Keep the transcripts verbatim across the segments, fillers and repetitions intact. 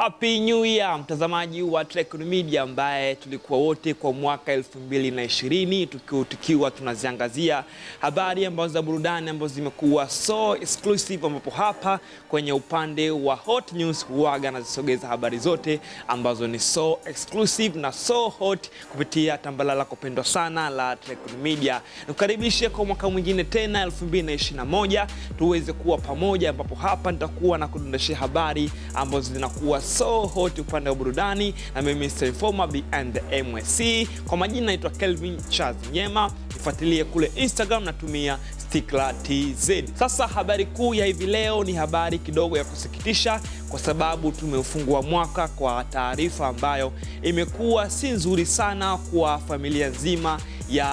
Happy New Year mtazamaji wa Tricod Media, ambaye tulikuwa wote kwa mwaka elfu mbili na ishirini tukiwa tukiwa tunaziangazia habari ambazo za burudani ambazo zimekuwa so exclusive, ambapo hapa kwenye upande wa Hot News huaga nazisogeza habari zote ambazo ni so exclusive na so hot kupitia tambala la kupendwa sana la Tricod Media. Nikukaribishe kwa mwaka mwingine tena elfu mbili na ishirini na moja tuweze kuwa pamoja, ambapo hapa nitakuwa na kudondeshia habari ambazo zinakuwa so hot upande wa burudani, na mimi Mister Informer behind the M S C. Kwa majina naitwa Kelvin Charles Nyema, nifuatilie kule Instagram natumia T C R A T Z. Sasa habari kuu ya hivi leo ni habari kidogo ya kusikitisha, kwa sababu tumeufungua mwaka kwa taarifa ambayo imekuwa si nzuri sana kwa familia nzima ya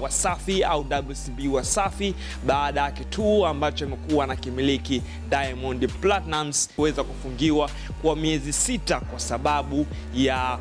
Wasafi au W C B Wasafi, baada ya kituo ambacho imekuwa na kimiliki Diamond Platnumz kuweza kufungiwa kwa miezi sita kwa sababu ya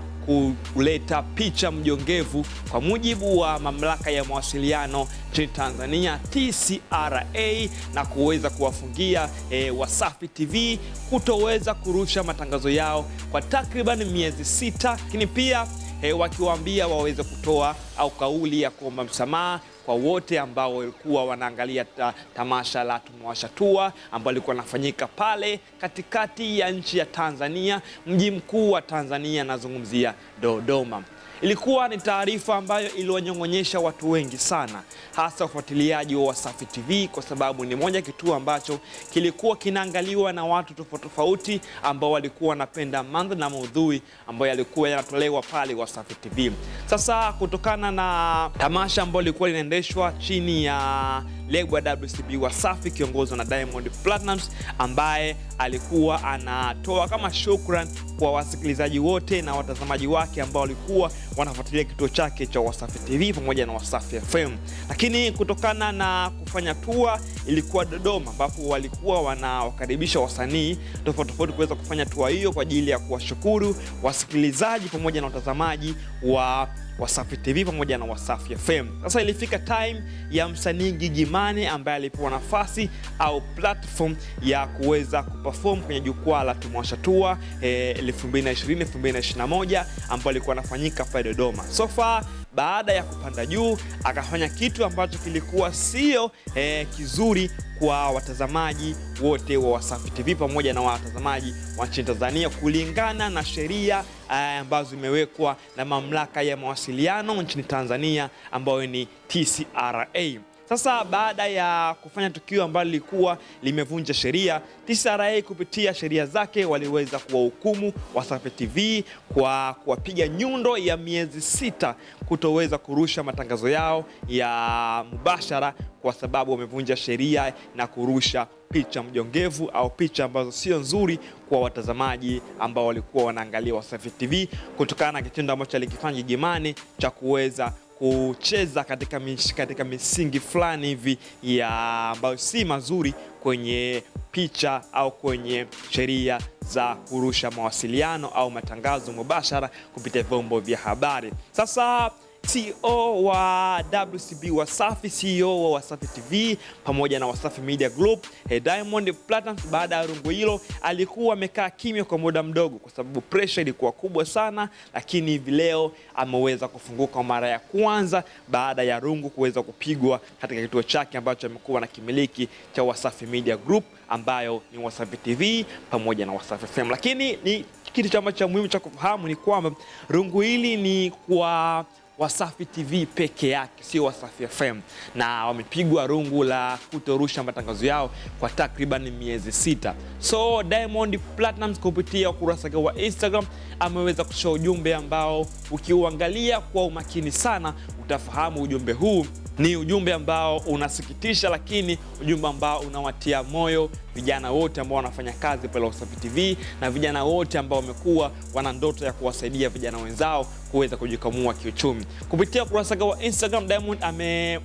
kuleta picha mjongevu. Kwa mujibu wa mamlaka ya mawasiliano nchini Tanzania T C R A, na kuweza kuwafungia e, Wasafi T V kutoweza kurusha matangazo yao kwa takriban miezi sita, lakini pia e, wakiwaambia waweze kutoa au kauli ya kuomba msamaha kwa wote ambao walikuwa wanaangalia ta, tamasha la Tumewashatua ambao lilikuwa nafanyika pale katikati ya nchi ya Tanzania, mji mkuu wa Tanzania nazungumzia Dodoma. Ilikuwa ni taarifa ambayo iliwanyongonyesha watu wengi sana, hasa wafuatiliaji wa Wasafi T V, kwa sababu ni moja kituo ambacho kilikuwa kinaangaliwa na watu tofauti tofauti ambao walikuwa wanapenda mambo na maudhui ambayo yalikuwa yanatolewa pale Wasafi T V. Sasa kutokana na tamasha ambalo lilikuwa linaendeshwa chini ya lebo ya W C B Wasafi kiongozwa na Diamond Platnumz, ambaye alikuwa anatoa kama shukrani kwa wasikilizaji wote na watazamaji wake ambao walikuwa wanafuatilia kituo chake cha Wasafi T V pamoja na Wasafi F M. Lakini kutokana na kufanya tour ilikuwa Dodoma, ambapo walikuwa wanawakaribisha wasanii tofauti tofauti kuweza kufanya tour hiyo kwa ajili ya kuwashukuru wasikilizaji pamoja na watazamaji wa Wasafi T V pamoja na Wasafi F M. Sasa ilifika time ya msanii Gigi Mane, ambaye alipewa nafasi au platform ya kuweza kuperform kwenye jukwaa la Tumewashatua eh, elfu mbili na ishirini elfu mbili na ishirini na moja ambapo alikuwa anafanyika pale Dodoma. So far baada ya kupanda juu akafanya kitu ambacho kilikuwa sio eh, kizuri kwa watazamaji wote wa Wasafi T V pamoja na watazamaji wa nchini Tanzania, kulingana na sheria ambazo imewekwa na mamlaka ya mawasiliano nchini Tanzania ambayo ni T C R A. Sasa baada ya kufanya tukio ambalo lilikuwa limevunja sheria, T C R A kupitia sheria zake waliweza kuwahukumu Wasafi T V kwa kuwapiga nyundo ya miezi sita kutoweza kurusha matangazo yao ya mubashara, kwa sababu wamevunja sheria na kurusha picha mjongevu au picha ambazo sio nzuri kwa watazamaji ambao walikuwa wanaangalia Wasafi T V, kutokana na kitendo ambacho alikifanya Gigi Mane cha kuweza kucheza katika mish, katika misingi fulani hivi ya ambayo si mazuri kwenye picha au kwenye sheria za kurusha mawasiliano au matangazo mubashara kupitia vyombo vya habari. Sasa C E O wa W C B Wasafi, C E O wa Wasafi T V pamoja na Wasafi Media Group, hey Diamond Platnumz, baada ya rungu hilo alikuwa amekaa kimya kwa muda mdogo kwa sababu pressure ilikuwa kubwa sana, lakini hivi leo ameweza kufunguka mara ya kwanza baada ya rungu kuweza kupigwa katika kituo chake ambacho amekuwa na kimiliki cha Wasafi Media Group ambayo ni Wasafi T V pamoja na Wasafi F M. Lakini ni kitu cha macho muhimu cha kufahamu ni kwamba rungu hili ni kwa Wasafi T V peke yake, sio Wasafi F M, na wamepigwa rungu la kutorusha matangazo yao kwa takriban miezi sita. So Diamond Platnumz kupitia ukurasa wake wa Instagram ameweza kutoa ujumbe ambao ukiuangalia kwa umakini sana utafahamu ujumbe huu ni ujumbe ambao unasikitisha, lakini ujumbe ambao unawatia moyo vijana wote ambao wanafanya kazi pale Wasafi T V na vijana wote ambao wamekuwa wana ndoto ya kuwasaidia vijana wenzao kuweza kujikamua kiuchumi. Kupitia ukurasa wake wa Instagram Diamond ame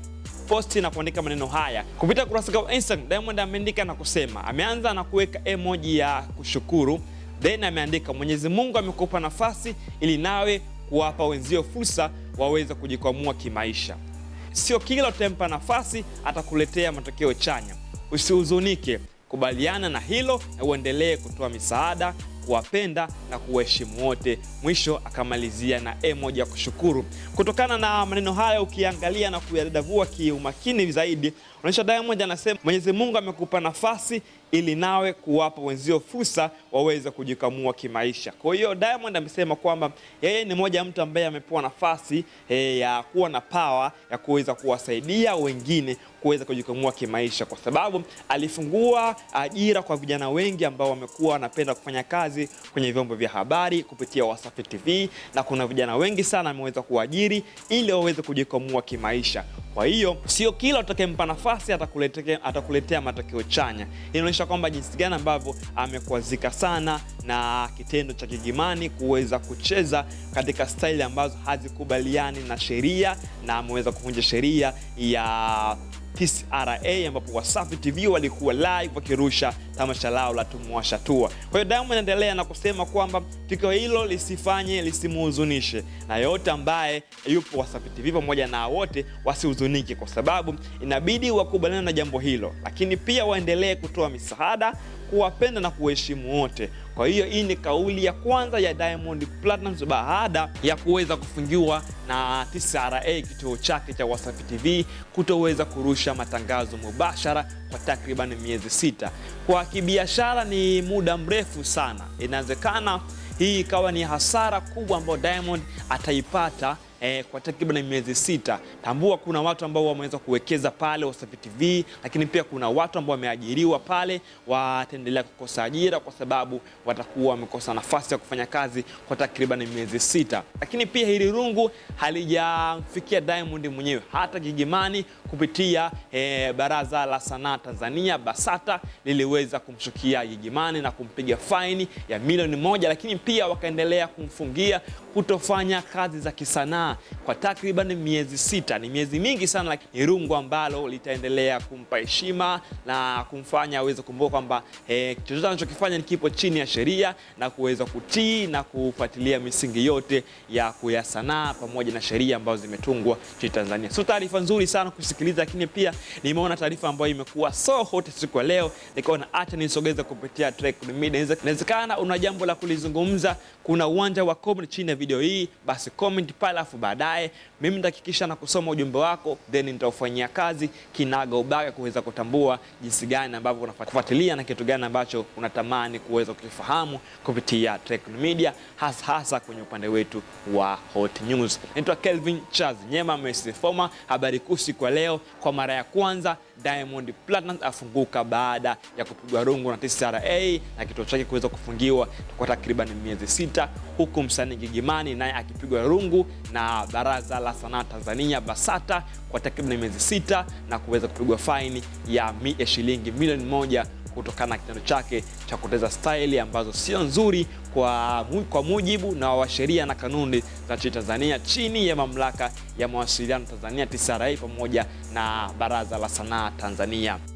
posti na kuandika maneno haya. Kupitia ukurasa wake wa Instagram Diamond ameandika na kusema, ameanza na kuweka emoji ya kushukuru, then ameandika Mwenyezi Mungu amekupa nafasi ili nawe kuwapa wenzio fursa waweza kujikamua kimaisha. Sio kila utempa nafasi atakuletea matokeo chanya. Usihuzunike, kubaliana na hilo na uendelee kutoa misaada, kuwapenda na kuheshimu wote. Mwisho akamalizia na e moja kushukuru. Kutokana na maneno haya ukiangalia na kuyadadavua kiumakini zaidi, unaisha Diamond anasema Mwenyezi Mungu amekupa nafasi ili nawe kuwapa wenzio fursa waweza kujikamua kimaisha. Kwa hiyo Diamond amesema kwamba yeye ni mmoja mtu ambaye amepewa nafasi e, ya kuwa na power ya kuweza kuwasaidia wengine kuweza kujikamua kimaisha, kwa sababu alifungua ajira kwa vijana wengi ambao wamekuwa wanapenda kufanya kazi kwenye vyombo vya habari kupitia Wasafi T V, na kuna vijana wengi sana ameweza kuajiri ili waweze kujikamua kimaisha. Kwa hiyo sio kila utakayempa nafasi atakuletea atakuletea matokeo chanya. Inaonyesha kwamba jinsi gani ambavyo amekwazika sana na kitendo cha Gigi Mane kuweza kucheza katika style ambazo hazikubaliani na sheria, na ameweza kuvunja sheria ya T C R A ambapo Wasafi T V walikuwa live wakirusha tamasha lao la Tumwasha Tua. Kwa hiyo Diamond anaendelea na kusema kwamba tukio hilo lisifanye lisimuhuzunishe, na yote ambaye yupo Wasafi T V pamoja na wote wasihuzunike, kwa sababu inabidi wakubaliane na jambo hilo, lakini pia waendelee kutoa misaada, kuwapenda na kuheshimu wote. Kwa hiyo hii ni kauli ya kwanza ya Diamond Platnumz baada ya kuweza kufungiwa na T C R A kituo chake cha Wasafi T V kutoweza kurusha matangazo mubashara kwa takriban miezi sita. Kwa kibiashara ni muda mrefu sana. Inawezekana hii ikawa ni hasara kubwa ambayo Diamond ataipata Eh, kwa takriban miezi sita. Tambua kuna watu ambao wameweza kuwekeza pale Wasafi T V, lakini pia kuna watu ambao wameajiriwa pale wataendelea kukosa ajira kwa sababu watakuwa wamekosa nafasi ya kufanya kazi kwa takriban miezi sita. Lakini pia hili rungu halijamfikia Diamond mwenyewe. Hata Gigi Mane kupitia eh, Baraza la Sanaa Tanzania Basata liliweza kumshukia Gigi Mane na kumpiga faini ya milioni moja, lakini pia wakaendelea kumfungia kutofanya kazi za kisanaa kwa takriban miezi sita. Ni miezi mingi sana, lakini rungu ambalo litaendelea kumpa heshima na kumfanya aweze kumbuka kwamba eh, chochote anachokifanya ni kipo chini ya sheria, na kuweza kutii na kufuatilia misingi yote ya kuyasanaa pamoja na sheria ambazo zimetungwa nchini Tanzania. So taarifa nzuri sana kusikiliza, lakini pia nimeona taarifa ambayo imekuwa so hot siku ya leo, nikaona acha nisogeze kupitia Tricod Media. Inawezekana una jambo la kulizungumza, kuna uwanja wa comment chini ya video hii, basi comment pale baadaye mimi nitahakikisha na kusoma ujumbe wako, then nitaufanyia kazi kinaga ubaga kuweza kutambua jinsi gani ambavyo unafuatilia na kitu gani ambacho unatamani kuweza kukifahamu kupitia Tricod Media, hasa hasa kwenye upande wetu wa hot news. Naitwa Kelvin Charles Nyema, mimi former habari kusi kwa leo. Kwa mara ya kwanza Diamond Platnumz afunguka baada ya kupigwa rungu na T C R A na kituo chake kuweza kufungiwa kwa takriban miezi sita, huku msanii Gigi Mane naye akipigwa rungu na Baraza la Sanaa Tanzania Basata kwa takriban miezi sita na kuweza kupigwa faini ya shilingi milioni moja kutokana na kitendo chake cha kuteza style ambazo sio nzuri kwa kwa mujibu na wa sheria na kanuni za Tanzania chini ya mamlaka ya mawasiliano Tanzania T C R A pamoja na Baraza la Sanaa Tanzania.